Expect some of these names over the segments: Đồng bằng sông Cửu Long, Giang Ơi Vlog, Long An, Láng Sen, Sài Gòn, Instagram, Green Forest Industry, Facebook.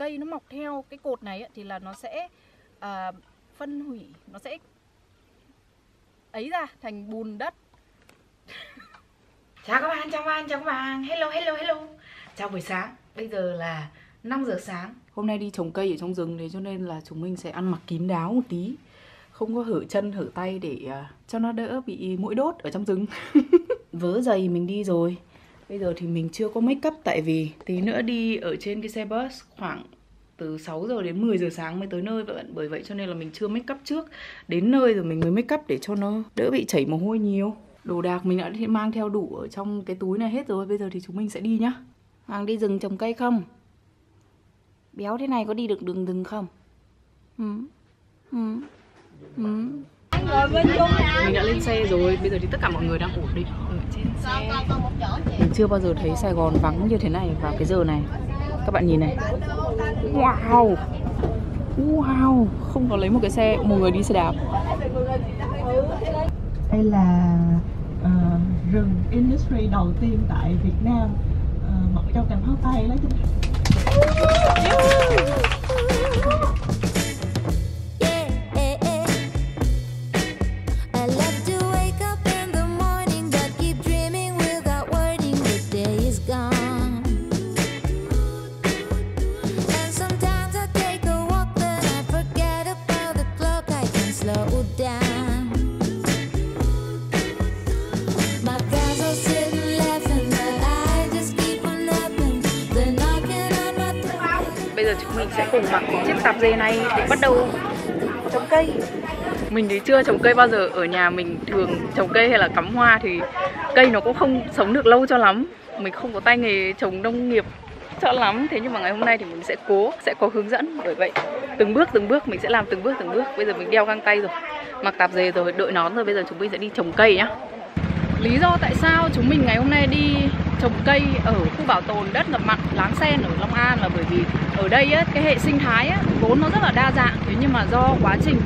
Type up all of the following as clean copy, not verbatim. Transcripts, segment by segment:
cây nó mọc theo cái cột này thì là nó sẽ phân hủy, nó sẽ ấy ra thành bùn đất. Chào các bạn, chào các bạn, chào các bạn. Hello, hello, hello. Chào buổi sáng. Bây giờ là 5 giờ sáng. Hôm nay đi trồng cây ở trong rừng, thế cho nên là chúng mình sẽ ăn mặc kín đáo một tí, không có hở chân hở tay để cho nó đỡ bị muỗi đốt ở trong rừng. Vớ giày mình đi rồi. Bây giờ thì mình chưa có make up tại vì tí nữa đi ở trên cái xe bus khoảng từ 6 giờ đến 10 giờ sáng mới tới nơi bạn. Bởi vậy cho nên là mình chưa make up trước. Đến nơi rồi mình mới make up để cho nó đỡ bị chảy mồ hôi nhiều. Đồ đạc mình đã mang theo đủ ở trong cái túi này hết rồi. Bây giờ thì chúng mình sẽ đi nhá. Hoàng đi rừng trồng cây không? Béo thế này có đi được đường rừng không? Mình đã lên xe rồi, bây giờ thì tất cả mọi người đang ổn định ở trên xe. Mình chưa bao giờ thấy Sài Gòn vắng như thế này vào cái giờ này. Các bạn nhìn này. Wow. Wow, không có lấy một cái xe, một người đi xe đạp. Đây là rừng industry đầu tiên tại Việt Nam, mở trong cành hóc tay lấy trên. Mình sẽ cùng mặc chiếc tạp dề này để bắt đầu trồng cây. Mình thì chưa trồng cây bao giờ. Ở nhà mình thường trồng cây hay là cắm hoa thì cây nó cũng không sống được lâu cho lắm. Mình không có tay nghề trồng nông nghiệp cho lắm. Thế nhưng mà ngày hôm nay thì mình sẽ cố, sẽ có hướng dẫn. Bởi vậy từng bước mình sẽ làm từng bước. Bây giờ mình đeo găng tay rồi, mặc tạp dề rồi, đội nón rồi. Bây giờ chúng mình sẽ đi trồng cây nhá. Lý do tại sao chúng mình ngày hôm nay đi trồng cây ở khu bảo tồn đất ngập mặn Láng Sen ở Long An là bởi vì ở đây ấy, cái hệ sinh thái ấy, vốn nó rất là đa dạng. Thế nhưng mà do quá trình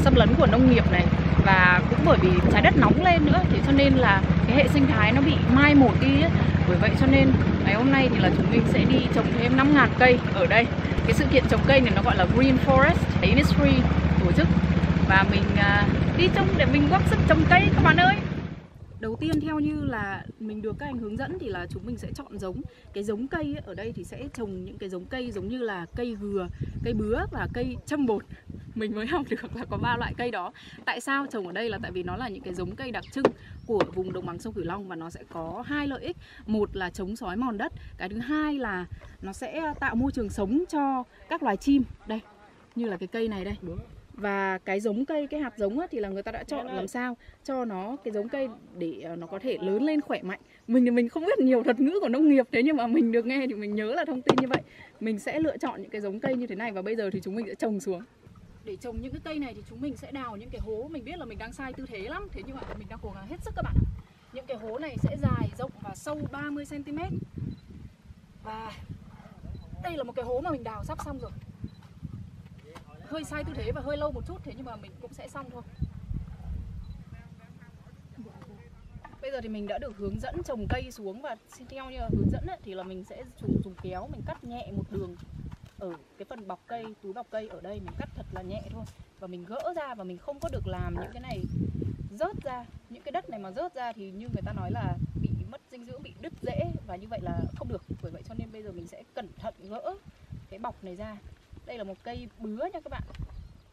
xâm lấn của nông nghiệp này và cũng bởi vì trái đất nóng lên nữa, thế cho nên là cái hệ sinh thái nó bị mai một đi ấy. Bởi vậy cho nên ngày hôm nay thì là chúng mình sẽ đi trồng thêm 5.000 cây ở đây. Cái sự kiện trồng cây này nó gọi là Green Forest Industry tổ chức. Và mình đi trồng để mình góp sức trồng cây các bạn ơi. Đầu tiên theo như là mình được các anh hướng dẫn thì là chúng mình sẽ chọn giống. Cái giống cây ấy, ở đây thì sẽ trồng những cái giống cây giống như là cây gừa, cây bứa và cây châm bột. Mình mới học được là có 3 loại cây đó. Tại sao trồng ở đây là tại vì nó là những cái giống cây đặc trưng của vùng đồng bằng sông Cửu Long. Và nó sẽ có 2 lợi ích. Một là chống xói mòn đất. Cái thứ hai là nó sẽ tạo môi trường sống cho các loài chim. Đây, như là cái cây này đây. Và cái giống cây, cái hạt giống thì là người ta đã chọn làm sao cho nó cái giống cây để nó có thể lớn lên khỏe mạnh. Mình thì mình không biết nhiều thuật ngữ của nông nghiệp, thế nhưng mà mình được nghe thì mình nhớ là thông tin như vậy. Mình sẽ lựa chọn những cái giống cây như thế này và bây giờ thì chúng mình sẽ trồng xuống. Để trồng những cái cây này thì chúng mình sẽ đào những cái hố. Mình biết là mình đang sai tư thế lắm, thế nhưng mà mình đang cố gắng hết sức các bạn ạ. Những cái hố này sẽ dài, rộng và sâu 30 cm. Và đây là một cái hố mà mình đào sắp xong rồi. Hơi sai tư thế và hơi lâu một chút, thế nhưng mà mình cũng sẽ xong thôi. Bây giờ thì mình đã được hướng dẫn trồng cây xuống và theo như hướng dẫn ấy, thì là mình sẽ dùng kéo mình cắt nhẹ một đường ở cái phần bọc cây, túi bọc cây ở đây, mình cắt thật là nhẹ thôi và mình gỡ ra, và mình không có được làm những cái này rớt ra. Những cái đất này mà rớt ra thì như người ta nói là bị mất dinh dưỡng, bị đứt rễ và như vậy là không được. Bởi vậy cho nên bây giờ mình sẽ cẩn thận gỡ cái bọc này ra. Đây là một cây bứa nha các bạn.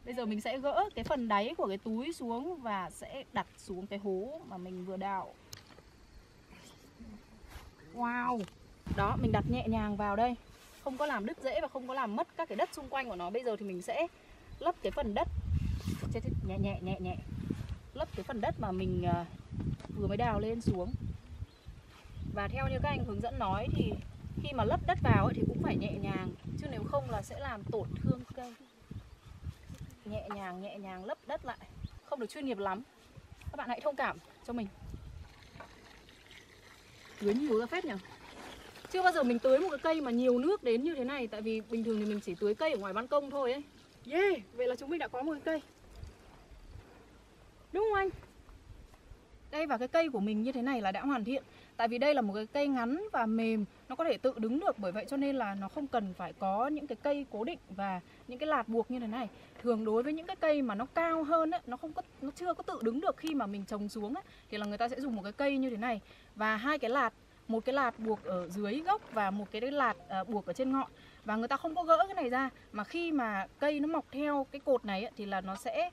Bây giờ mình sẽ gỡ cái phần đáy của cái túi xuống và sẽ đặt xuống cái hố mà mình vừa đào. Wow. Đó, mình đặt nhẹ nhàng vào đây, không có làm đứt rễ và không có làm mất các cái đất xung quanh của nó. Bây giờ thì mình sẽ lấp cái phần đất. Nhẹ nhẹ. Lấp cái phần đất mà mình vừa mới đào lên xuống. Và theo như các anh hướng dẫn nói thì khi mà lấp đất vào ấy, thì cũng phải nhẹ nhàng, chứ nếu không là sẽ làm tổn thương cây. Nhẹ nhàng lấp đất lại. Không được chuyên nghiệp lắm, các bạn hãy thông cảm cho mình. Tưới nhiều ra phết nhỉ. Chưa bao giờ mình tưới một cái cây mà nhiều nước đến như thế này. Tại vì bình thường thì mình chỉ tưới cây ở ngoài ban công thôi ấy. Yeah, vậy là chúng mình đã có một cái cây. Đúng không anh? Đây, và cái cây của mình như thế này là đã hoàn thiện. Tại vì đây là một cái cây ngắn và mềm, nó có thể tự đứng được. Bởi vậy cho nên là nó không cần phải có những cái cây cố định và những cái lạt buộc như thế này. Thường đối với những cái cây mà nó cao hơn ấy, nó chưa có tự đứng được khi mà mình trồng xuống ấy, thì là người ta sẽ dùng một cái cây như thế này và hai cái lạt, một cái lạt buộc ở dưới gốc và một cái lạt buộc ở trên ngọn. Và người ta không có gỡ cái này ra, mà khi mà cây nó mọc theo cái cột này ấy, thì là nó sẽ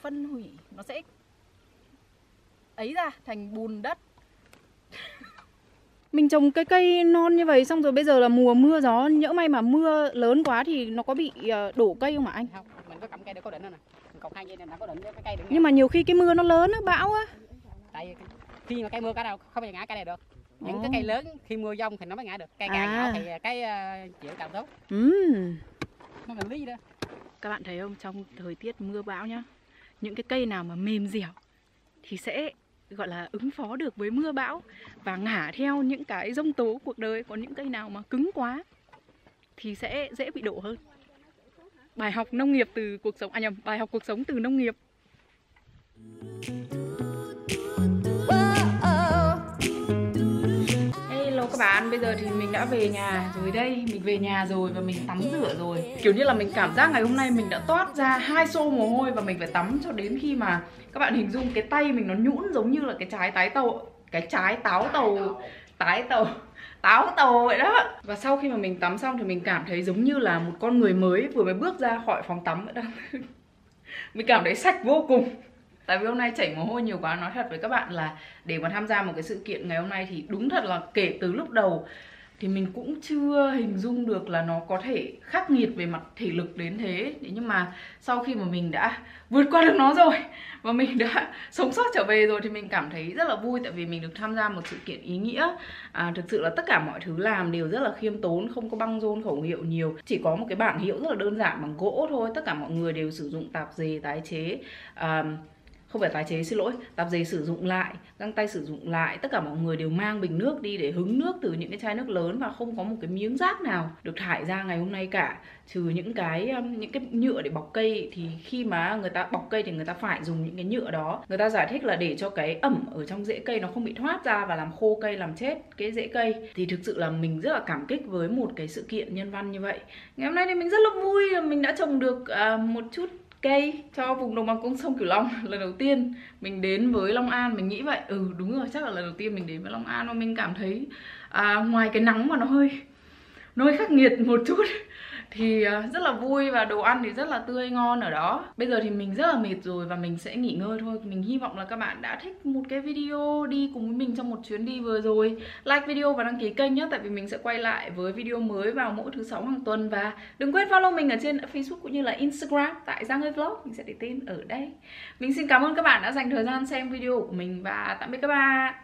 phân hủy, nó sẽ ấy ra thành bùn đất. Mình trồng cái cây non như vậy xong rồi bây giờ là mùa mưa gió, nhỡ may mà mưa lớn quá thì nó có bị đổ cây không hả anh? Không, mình có cắm cây để có đỉnh này nè. Mình cột hai dây này nó có đỉnh cái cây đỉnh. Nhưng mà nhiều khi cái mưa nó lớn á, bão á. Tại khi mà cây mưa cái nào không bao giờ ngã cây này được. Những cái cây lớn khi mưa giông thì nó mới ngã được. Cây càng nhỏ thì cái chịu càng tốt. Nó làm lý gì đó. Các bạn thấy không, trong thời tiết mưa bão nhá, những cái cây nào mà mềm dẻo thì sẽ gọi là ứng phó được với mưa bão và ngả theo những cái giông tố cuộc đời. Còn những cây nào mà cứng quá thì sẽ dễ bị đổ hơn. Bài học nông nghiệp từ cuộc sống, à nhầm, bài học cuộc sống từ nông nghiệp. Hello các bạn, bây giờ thì mình đã về nhà rồi đây. Mình về nhà rồi và mình tắm rửa rồi. Kiểu như là mình cảm giác ngày hôm nay mình đã toát ra 2 xô mồ hôi và mình phải tắm cho đến khi mà các bạn hình dung cái tay mình nó nhũn giống như là cái trái táo tàu, táo tàu vậy đó. Và sau khi mà mình tắm xong thì mình cảm thấy giống như là một con người mới vừa mới bước ra khỏi phòng tắm vậy đó. Mình cảm thấy sạch vô cùng. Tại vì hôm nay chảy mồ hôi nhiều quá. Nói thật với các bạn là để mà tham gia một cái sự kiện ngày hôm nay thì đúng thật là kể từ lúc đầu thì mình cũng chưa hình dung được là nó có thể khắc nghiệt về mặt thể lực đến thế. Nhưng mà sau khi mà mình đã vượt qua được nó rồi và mình đã sống sót trở về rồi thì mình cảm thấy rất là vui. Tại vì mình được tham gia một sự kiện ý nghĩa. Thực sự là tất cả mọi thứ làm đều rất là khiêm tốn, không có băng rôn khẩu hiệu nhiều. Chỉ có một cái bảng hiệu rất là đơn giản bằng gỗ thôi. Tất cả mọi người đều sử dụng tạp dề tái chế, không phải tái chế, xin lỗi, tạp dề sử dụng lại, găng tay sử dụng lại. Tất cả mọi người đều mang bình nước đi để hứng nước từ những cái chai nước lớn và không có một cái miếng rác nào được thải ra ngày hôm nay cả. Trừ những cái nhựa để bọc cây, thì khi mà người ta bọc cây thì người ta phải dùng những cái nhựa đó. Người ta giải thích là để cho cái ẩm ở trong rễ cây nó không bị thoát ra và làm khô cây, làm chết cái rễ cây. Thì thực sự là mình rất là cảm kích với một cái sự kiện nhân văn như vậy. Ngày hôm nay thì mình rất là vui, mình đã trồng được một chút cây cho vùng đồng bằng sông Cửu Long. Lần đầu tiên mình đến với Long An, mình nghĩ vậy. Ừ đúng rồi, chắc là lần đầu tiên mình đến với Long An mà mình cảm thấy ngoài cái nắng mà nó hơi khắc nghiệt một chút thì rất là vui và đồ ăn thì rất là tươi ngon ở đó. Bây giờ thì mình rất là mệt rồi và mình sẽ nghỉ ngơi thôi. Mình hy vọng là các bạn đã thích một cái video đi cùng với mình trong một chuyến đi vừa rồi. Like video và đăng ký kênh nhé, tại vì mình sẽ quay lại với video mới vào mỗi thứ 6 hàng tuần. Và đừng quên follow mình ở trên Facebook cũng như là Instagram tại Giang Ơi Vlog, mình sẽ để tên ở đây. Mình xin cảm ơn các bạn đã dành thời gian xem video của mình và tạm biệt các bạn.